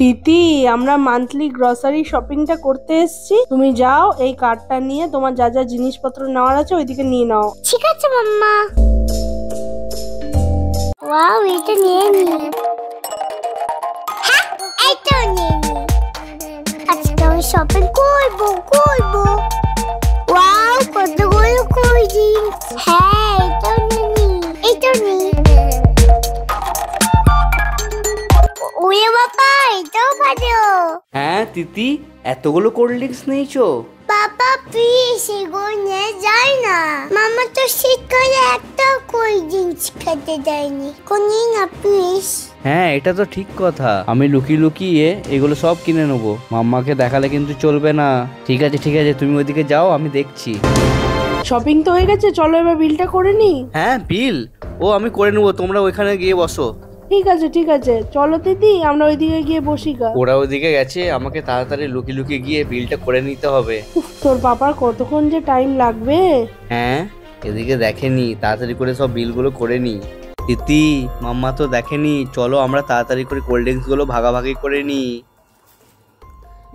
তিতি, আমরা monthly grocery শপিংটা করতে এসেছি, তুমি যাও এই কার্ডটা নিয়ে তোমার যা যা জিনিসপত্র নেওয়ার আছে ওইদিকে নিয়ে নাও। ঠিক আছে মাম্মা। ওয়াও, এটা নিয়ে নিই। হ্যাঁ, এটা নিয়ে নিই। আচ্ছা, আমি শপিং করব। ওয়াও, কতগুলো কইজি। হ্যাঁ, এটা নিয়ে নিই। এটা নিয়ে ওরে বাবা, এটাও ভালো। হ্যাঁ তিতি, এতগুলো কোল্ড ড্রিঙ্কস নিয়েছো? বাবা প্লিজ এগুলো নিয়ে যাই না, মামা তো শীতকালে একটা কোল্ড ড্রিঙ্কস খেতে দেয়নি, কোনি না প্লিজ। হ্যাঁ, এটা তো ঠিক কথা, আমি লুকিয়ে লুকিয়ে এগুলো সব কিনে নেবো, মাম্মাকে দেখালে কিন্তু চলবে না। ঠিক আছে ঠিক আছে, তুমি ওইদিকে যাও, আমি দেখছি। শপিং তো হয়ে গেছে, চলো এবার বিলটা করে নি। হ্যাঁ বিল, ও আমি করে নেবো, তোমরা ওইখানে গিয়ে বসো। ঠিক আছে ঠিক আছে, চলো দিদি আমরা ওইদিকে গিয়ে বসি। ওরা ওইদিকে গেছে, আমাকে তাড়াতাড়ি লুকি লুকি গিয়ে বিলটা করে নিতে হবে। তোর বাবার কতক্ষণ যে টাইম লাগবে। হ্যাঁ, এদিকে দেখেনি, তাড়াতাড়ি করে সব বিলগুলো করে নি। ইতি মাম্মা তো দেখেনি, চলো আমরা তাড়াতাড়ি করে কোল্ড ড্রিঙ্কস গুলো ভাগাভাগি করে নি।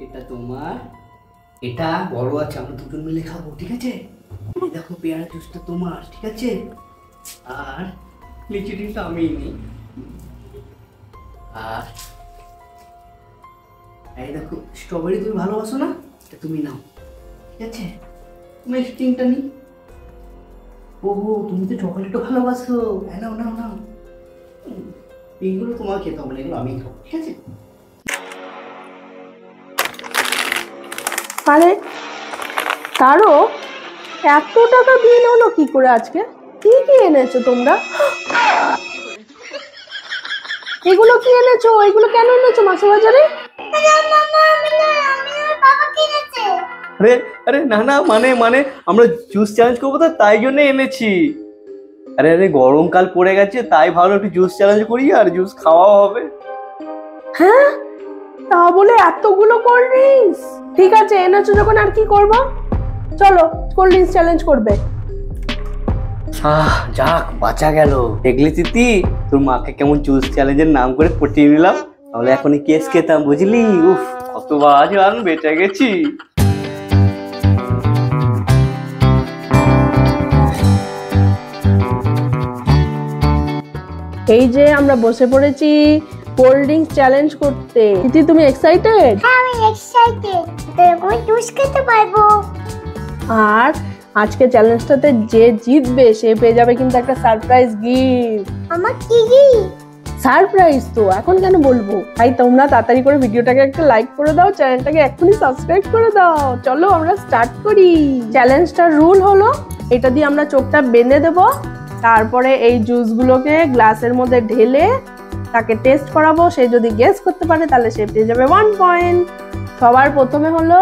এটা তোমার, এটা বড় আছে, আমরা দুজন মিলে খাবো। ঠিক আছে, দেখো পেয়ারা জুসটা তোমার, ঠিক আছে, আর লিচি ডিমটা আমি নিই। আর এই দেখো স্ট্রবেরি, তুমি ভালোবাসো না, এটা তুমি নাও। ঠিক আছে, তুমি স্টিংটা নি। ওহো, তুমি তো চকলেটও ভালোবাসো, নাও নাও নাও। এইগুলো তোমার খেতে হবে না, এগুলো আমি খাবো। ঠিক আছে। আরে তারও এত টাকা বিল হলো কি করে? আজকে কি কি এনেছো তোমরা? এগুলো কি এনেছো? এগুলো কেন এনেছো মাছ বাজারে? আরে আরে না না, মানে আমরা জুস চ্যালেঞ্জ করবো তো, তাই জন্য এনেছি। আরে আরে গরমকাল পড়ে গেছে, তাই ভালো একটু জুস চ্যালেঞ্জ করি, আর জুস খাওয়াও হবে। হ্যাঁ, তা বলে এতগুলো কোল্ড ড্রিঙ্কস? ঠিক আছে, এনেছো যখন আর কি করবো, চলো কোল্ড ড্রিঙ্কস চ্যালেঞ্জ করবে। যাক বাঁচা গেল। দেখলি তিতি, তোর মাকে কেমন জুস চ্যালেঞ্জের নাম করে পটিয়ে নিলাম, তাহলে এখনই কেস খেতাম, বুঝলি? উফ, কত বাজার বেঁচে গেছি। এই যে আমরা বসে পড়েছি কোল্ড ড্রিঙ্কস চ্যালেঞ্জ করতে। তিতি তুমি এক্সাইটেড? হ্যাঁ আমি এক্সাইটেড, তুই জুস খেতে পারবো। আর আজকে চ্যালেঞ্জটাতে যে জিতবে সে পেয়ে যাবে কিন্তু একটা সারপ্রাইজ গিফট। আমার কি গিফট? সারপ্রাইজ তো এখন কেন বলবো। তাই তোমরা তাড়াতাড়ি করে ভিডিওটাকে একটা লাইক করে দাও, চ্যানেলটাকে এখনই সাবস্ক্রাইব করে দাও। চলো আমরা স্টার্ট করি। চ্যালেঞ্জটার রুল হলো, এটা দিয়ে আমরা চোখটা বেঁধে দেবো, তারপরে এই জুসগুলোকে গ্লাসের মধ্যে ঢেলে তাকে টেস্ট করাবো, সে যদি গেস করতে পারে তাহলে সে পেয়ে যাবে 1 পয়েন্ট। সবার প্রথমে হলো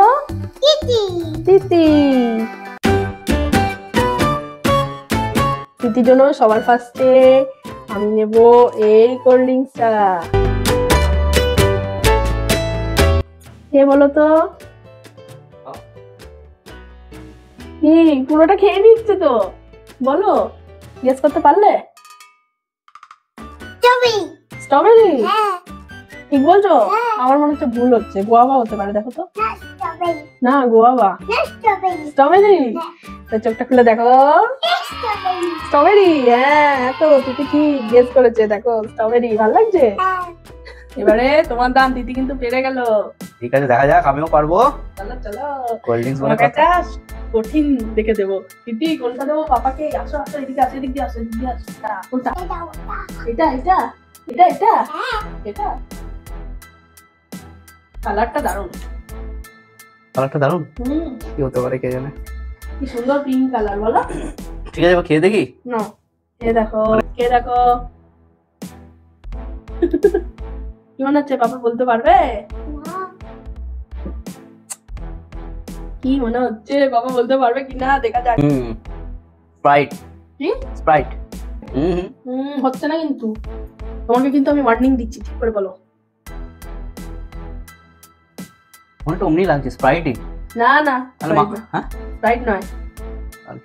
তিতি। তিতি তিতির জন্য সবার ফার্স্টে আমি নেব এই কোল্ড ড্রিঙ্কসটা। কে বলো তো? পুরোটা খেয়ে নিচ্ছে তো, বলো গেস করতে পারলে? স্ট্রবেরি। ঠিক বলছো? আমার মনে হচ্ছে ভুল হচ্ছে, গোয়াবা হতে পারে। দেখো তো। না গোয়াবা, স্ট্রবেরি। চোখটা খুলে দেখো, স্ট্রবেরি। হ্যাঁ তো তিতি ঠিক গেস করেছে, দেখো স্ট্রবেরি। ভালো লাগছে? এবারে তোমার দান। তিতি কিন্তু পেরে গেল। ঠিক আছে, দেখা যাক আমিও পারবো। চলো চলো, কোল্ড ড্রিঙ্কস বানাবো, একটা কঠিন দেখে দেবো। তিতি কোনটা দেবো পাপাকে? আসো আসো, এদিকে আসো, এদিকে আসো, এদিকে আসো। কোনটা? এটা এটা এটা এটা এটা। কালারটা দারুণ, কালারটা দারুণ। কি হতে পারে কে জানে? কি সুন্দর পিঙ্ক কালার, বলো? ঠিক আছে, খেয়ে দেখি। না খেয়ে দেখো, খেয়ে দেখো। কি মনে হচ্ছে পাপা বলতে পারবে? কি মনে হচ্ছে বাবা বলতে পারবে কিনা দেখা যাক। স্প্রাইট। কি স্প্রাইট? হচ্ছে না কিন্তু, তোমাকে কিন্তু আমি ওয়ার্নিং দিচ্ছি, ঠিক করে বলো। মনটা অমনি লাগছে, স্প্রাইটই। না না হ্যাঁ স্প্রাইট নয়,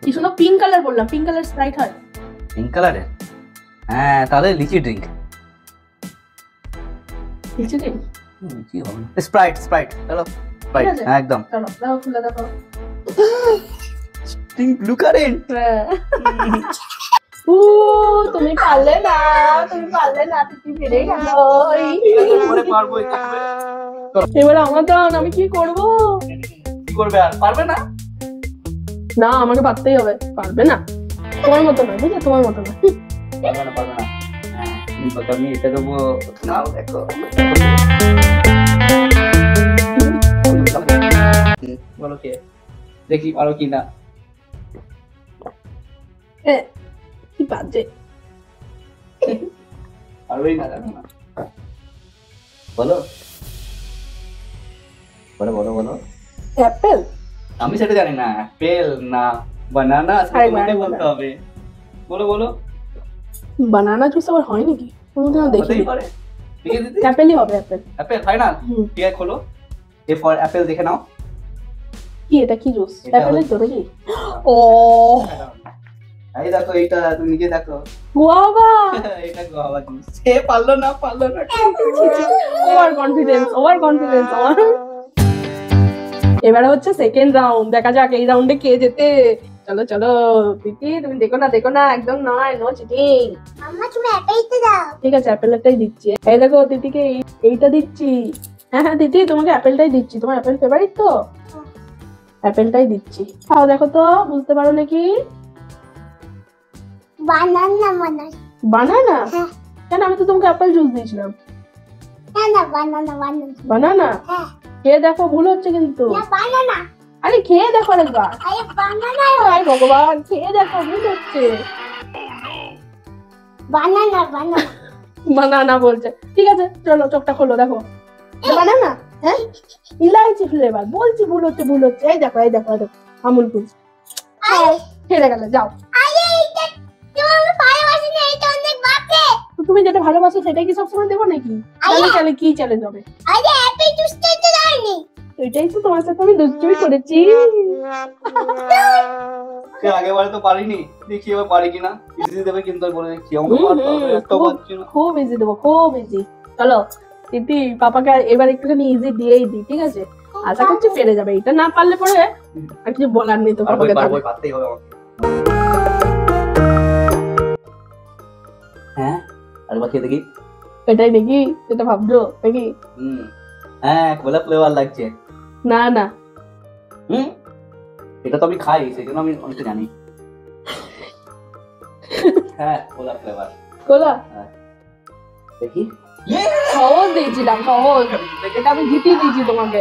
কি শুনো পিঙ্ক কালার বললাম। পিঙ্ক কালার স্প্রাইট হয়? পিঙ্ক কালারে? হ্যাঁ, তাহলে লিচি ড্রিঙ্ক। লিচি ড্রিঙ্ক? কি হবে না। স্প্রাইট স্প্রাইট চলো স্প্রাইট একদম চলো দাও খুলে দাও স্টিং ব্লু কারেন্ট। ও তুমি পারলে না, তুমি পারলে না, তুমি ফিরে গেলো। পরে পারবো এবারে আমার দাও, আমি কি করব? কি করবে আর পারবে না? না আমাকে পারতেই হবে। পারবে না তোমার মত না, বুঝলে তোমার মত না। পারবে না পারবে না। হ্যাঁ তুমি তো আমি এটা দেব নাও দেখো। বলো কে দেখি পারো কি না। এ কি বাজে পারবেই না জানো না। বলো বলো বলো বলো। অ্যাপেল। আমি সেটা জানি না, অ্যাপেল না বানানা সেটা বলতে হবে। বলো বলো। বানানা জুস আবার হয় নাকি? কোনদিন দেখিনি। অ্যাপেলই হবে। Apple apple final. ঠিক আছে খোলো, এ ফর অ্যাপেল দেখে নাও। কি এটা কি জুস? অ্যাপেলের জুস নাকি? ও এই দেখো এটা তুমি নিজে দেখো। গুয়াভা। এটা গুয়াভা জুস। সে পারলো না পারলো না। Over confidence over confidence. এবারে হচ্ছে সেকেন্ড রাউন্ড, দেখা যাক এই রাউন্ডে কে জেতে। চলো চলো প্রীতি তুমি দেখো না দেখো না একদম নয়, নো চিটিং। আম্মা তুমি অ্যাপেলটা দাও। ঠিক আছে অ্যাপেলটাই দিচ্ছি। এই দেখো দিদিকে এইটা দিচ্ছি। হ্যাঁ হ্যাঁ দিদি তোমাকে অ্যাপেলটাই দিচ্ছি, তোমার অ্যাপেল ফেভারিট তো, অ্যাপেলটাই দিচ্ছি। তাও দেখো তো বুঝতে পারো নাকি? Banana banana banana. কেন আমি তো তোমাকে অ্যাপেল জুস দিয়েছিলাম। না না বানানা বানানা বানানা। হ্যাঁ খেয়ে দেখো ভুল হচ্ছে কিন্তু। না বানানা। আরে খেয়ে দেখো একবার। আরে বানানা হয় ভগবান, খেয়ে দেখো ভুল হচ্ছে। বানানা বানানা বানানা বলছে। ঠিক আছে চলো চোখটা খোলো দেখো। বানানা হ্যাঁ ইলাইচি ফ্লেভার বলছি, ভুল হচ্ছে ভুল হচ্ছে। এই দেখো এই দেখো এই দেখো আমুল কুল খেয়ে গেল। যাও তুমি যেটা ভালোবাসো সেটাই কি সবসময় দেবো নাকি? তাহলে তাহলে কি চ্যালেঞ্জ হবে? আরে অ্যাপেল জুসটা তো দাওনি। এটাই তো তোমার সাথে আমি দুষ্টুমি করেছি। তুই আগেরবার তো পারিনি, দেখি এবার পারি কিনা। ইজি দেবে কিন্তু আমি বলে দিচ্ছি আমি পারবো একটা বাচ্চা। খুব ইজি দেবো, খুব ইজি। চলো দিদি পাপাকে এবার একটুখানি ইজি দিয়েই দি। ঠিক আছে আশা করছি পেরে যাবে। এটা না পারলে পরে আর কিছু বলার নেই তো, পাপাকে পারতেই হবে। হ্যাঁ আরেকবার খেয়ে দেখি। এটাই দেখি এটা ভাবছো দেখি। হ্যাঁ গোলাপ ফ্লেভার লাগছে। না না এটা তো আমি খাই সেজন্য আমি অনেকটা জানি। হ্যাঁ গোলাপ ফ্লেভার গোলা। হ্যাঁ দেখি সহজ দিয়েছিলাম, সহজ। এটা আমি জিতিয়ে দিয়েছি তোমাকে।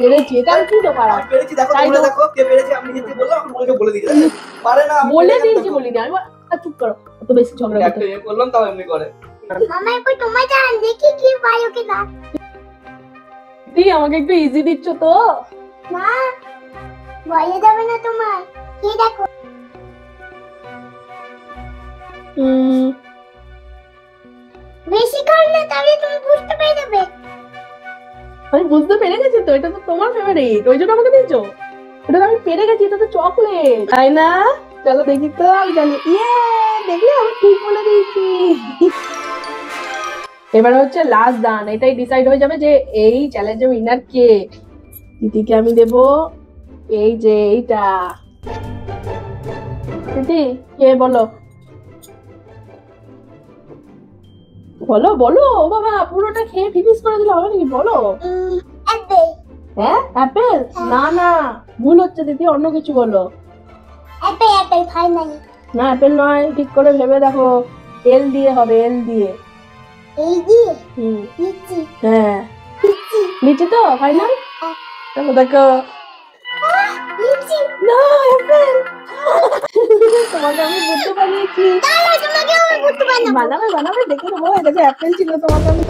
পেরেছি এটা আমি কিন্তু পারা পেরেছি। দেখো দেখো কে পেরেছে। আমি জিতে বললাম আমি তোমাকে বলে দিয়েছি পারে না বলে দিয়েছি বলি না। চুপ করো তো বেশি ঝগড়া করতে। আমি বললাম তাও এমনি করে। মামা একটু তোমায় জান দেখি কি ভালো কি না। তুই আমাকে একটু ইজি দিচ্ছ তো না ভয় দেবে না তোমার? কি দেখো বেশি কর না তাহলে তুমি বুঝতে পেরে যাবে। আমি বুঝতে পেরে গেছি তো, এটা তো তোমার ফেভারিট ওই জন্য আমাকে দিয়েছো। এটা তো আমি পেরে গেছি, এটা তো চকলেট তাই না? চলো দেখি তো আমি জানি। ইয়ে দেখলে আমি ঠিক বলে দিয়েছি। এবার হচ্ছে লাস্ট দান, এটাই ডিসাইড হয়ে যাবে যে এই চ্যালেঞ্জে উইনার কে। দিদিকে আমি দেব এই যে এইটা। দিদি কে বলো বলো বলো। বাবা পুরোটা খেয়ে ফিনিশ করে দিলে হবে নাকি? বলো অ্যাপেল। হ্যাঁ অ্যাপেল। না না ভুল হচ্ছে দিদি, অন্য কিছু বলো। Apple apple finally. না অ্যাপেল নয়, ঠিক করে ভেবে দেখো। এল দিয়ে হবে, এল দিয়ে। এই দিয়ে লিচি। হ্যাঁ লিচি। লিচি তো ফাইনাল। চলো দেখো লিচি। না অ্যাপেল। তোমাকে আমি বুঝতে পারিয়েছি। না না তোমাকে আমি বুঝতে পারিনি। বানাবে বানাবে দেখে নেবো। এটা অ্যাপেল ছিল তোমাকে আমি।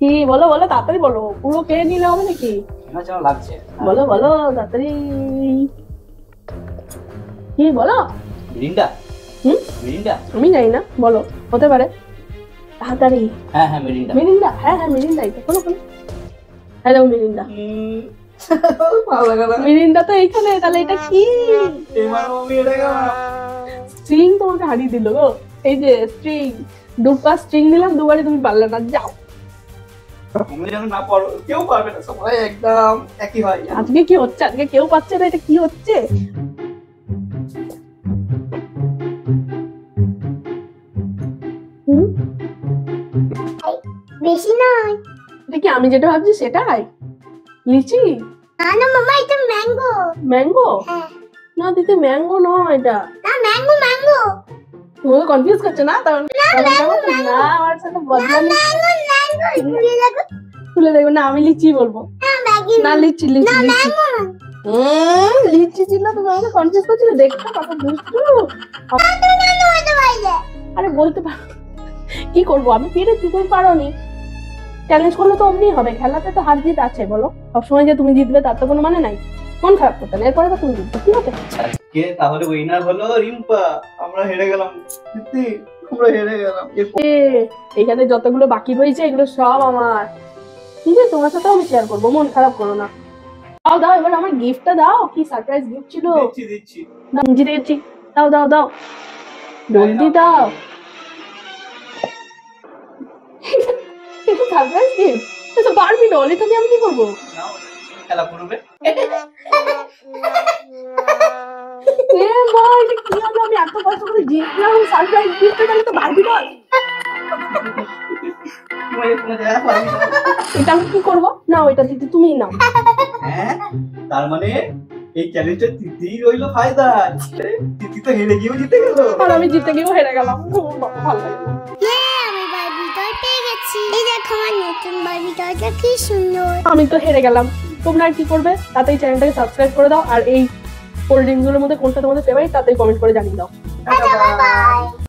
কি বলো বলো তাড়াতাড়ি বলো, পুরো খেয়ে নিলে হবে নাকি? না চলো লাগছে বলো বলো তাড়াতাড়ি। কি বলো? মিরিন্ডা। মিরিন্ডা আমি জানি না, বলো হতে পারে তাড়াতাড়ি। হ্যাঁ হ্যাঁ মিরিন্ডা মিরিন্ডা। হ্যাঁ হ্যাঁ মিরিন্ডা। এটা বলো বলো। Hello Mirinda. মিরিন্ডা তো এইখানে, তাহলে এটা কি? তোমাকে হারিয়ে দিল গো। এই যে স্ট্রিং। দুপা স্ট্রিং দিলাম দুবারই তুমি পারলে না, যাও। কেউ পারবে না, সবাই একদম একই হয়। আজকে কি হচ্ছে, আজকে কেউ পাচ্ছে না, এটা কি হচ্ছে? বেশি নয়, এটা কি আমি যেটা ভাবছি সেটাই? লিচি না মামা, এটা ম্যাঙ্গো। ম্যাঙ্গো না দিদি, ম্যাঙ্গো নয় এটা, না ম্যাঙ্গো ম্যাঙ্গো। তুমি কনফিউজ করছো না? তখন না আমার সাথে বদলা ম্যাঙ্গো তুলে দেখো না, আমি লিচি বলবো না, লিচি লিচি লিচি ছিল। তুমি আমাকে কনফিউজ করছিলে, দেখছো কত দুষ্টু। আরে বলতে পারো কি করবো আমি, ফিরে তুমি পারোনি। চ্যালেঞ্জ করলে তো অমনি হবে, খেলাতে তো হার জিত আছে বলো, সবসময় যে তুমি জিতবে তার তো কোনো মানে নাই। মন খারাপ করতে না, এরপরে তো তুমি জিতবে, ঠিক আছে? আজকে তাহলে উইনার হলো রিম্পা। আমরা হেরে গেলাম জিতি, আমরা হেরে গেলাম। এখানে যতগুলো বাকি রয়েছে এগুলো সব আমার, ঠিক আছে? তোমার সাথে আমি শেয়ার করবো, মন খারাপ করো না। দাও দাও এবার আমার গিফটটা দাও, কি সারপ্রাইজ গিফট ছিল। দিচ্ছি দিচ্ছি, জিতে গেছি। দাও দাও দাও জলদি দাও। তুমি নাও। তার মানে এই চ্যালেঞ্জটা দিদি রইল ফায়দা। দিদি তো হেরে গিয়েও জিতে গেল, আর আমি জিতে গিয়েও হেরে গেলাম। ভালো আমি তো হেরে গেলাম। তোমরা কি করবে তাতেই চ্যানেলটাকে সাবস্ক্রাইব করে দাও, আর এই কোল্ড ড্রিঙ্কগুলোর মধ্যে কোনটা তোমাদের ফেভারিট তাতেই কমেন্ট করে জানিয়ে দাও।